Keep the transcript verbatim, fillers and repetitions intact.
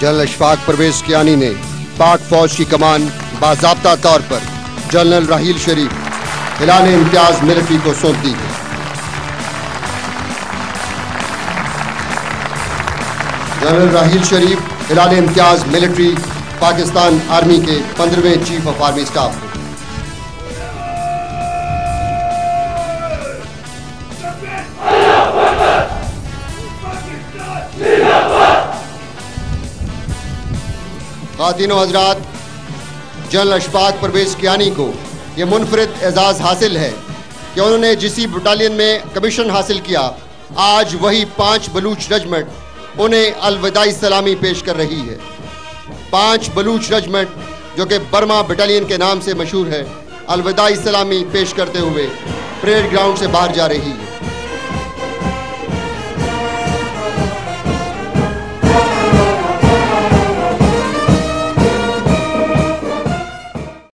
General Ashfaq Parvez Kiani ने पाक फौज की कमान बाज़ाब्ता तौर पर जनरल राहील शरीफ हिलाल इम्तियाज मिलिट्री को सौंप दी है। जनरल राहील शरीफ हिलाल इम्तियाज मिलिट्री पाकिस्तान आर्मी के पंद्रहवें चीफ ऑफ आर्मी स्टाफ। खातिनों हजरात, जनरल अशफाक परवेज कियानी को ये मुनफरद एजाज़ हासिल है कि उन्होंने जिसी बटालियन में कमीशन हासिल किया, आज वही पाँच बलूच रेजिमेंट उन्हें अलविदाई सलामी पेश कर रही है। पाँच बलूच रेजिमेंट जो कि बर्मा बटालियन के नाम से मशहूर है, अलविदाई सलामी पेश करते हुए परेड ग्राउंड से बाहर जा रही है।